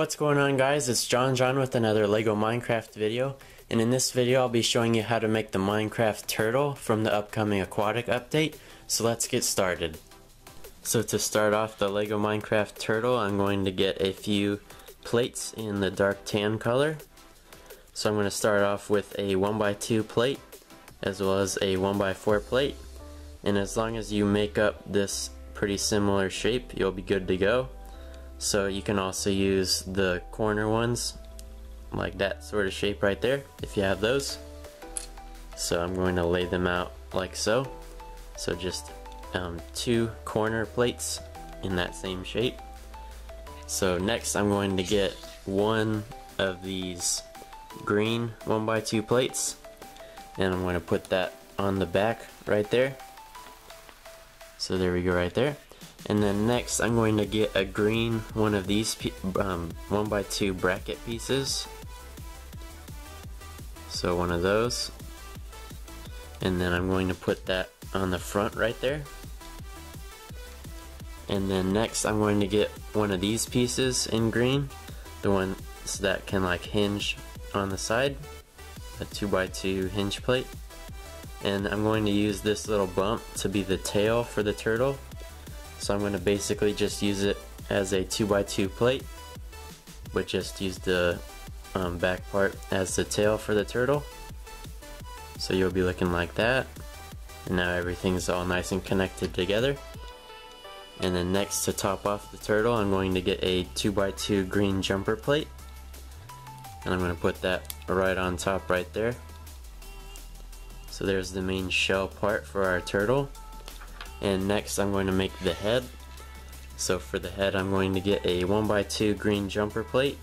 What's going on, guys? It's John with another LEGO Minecraft video, and in this video I'll be showing you how to make the Minecraft turtle from the upcoming Aquatic update, so let's get started. So to start off the LEGO Minecraft turtle, I'm going to get a few plates in the dark tan color. So I'm going to start off with a 1x2 plate as well as a 1x4 plate, and as long as you make up this pretty similar shape, you'll be good to go. So you can also use the corner ones, like that sort of shape right there, if you have those. So I'm going to lay them out like so. So just two corner plates in that same shape. So next I'm going to get one of these green 1x2 plates, and I'm going to put that on the back right there. So there we go right there. And then next I'm going to get a green one of these 1x2 bracket pieces, so one of those, and then I'm going to put that on the front right there. And then next I'm going to get one of these pieces in green, the ones that can like hinge on the side, a 2x2 hinge plate, and I'm going to use this little bump to be the tail for the turtle. So I'm going to basically just use it as a 2x2 plate, but just use the back part as the tail for the turtle. So you'll be looking like that, and now everything's all nice and connected together. And then next, to top off the turtle, I'm going to get a 2x2 green jumper plate, and I'm going to put that right on top right there. So there's the main shell part for our turtle. And next I'm going to make the head. So for the head I'm going to get a 1x2 green jumper plate,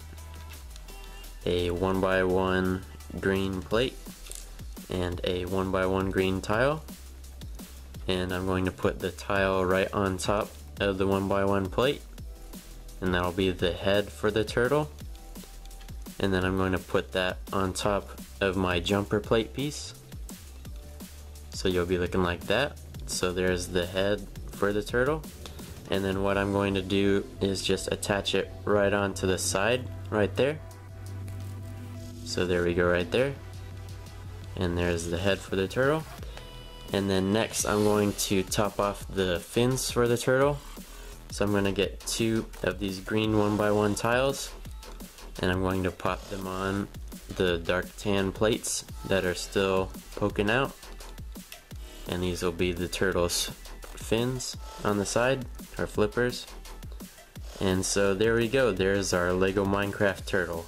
a 1x1 green plate, and a 1x1 green tile. And I'm going to put the tile right on top of the 1x1 plate, and that'll be the head for the turtle. And then I'm going to put that on top of my jumper plate piece. So you'll be looking like that. So there's the head for the turtle, and then what I'm going to do is just attach it right onto the side right there. So there we go right there, and there's the head for the turtle. And then next I'm going to top off the fins for the turtle. So I'm going to get two of these green 1x1 tiles, and I'm going to pop them on the dark tan plates that are still poking out. And these will be the turtle's fins on the side, or flippers. And so there we go, there's our LEGO Minecraft turtle.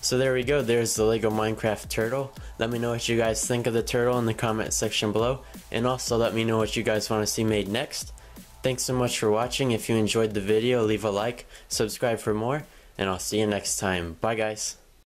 So there we go, there's the LEGO Minecraft turtle. Let me know what you guys think of the turtle in the comment section below, and also let me know what you guys want to see made next. Thanks so much for watching. If you enjoyed the video, leave a like, subscribe for more, and I'll see you next time. Bye, guys.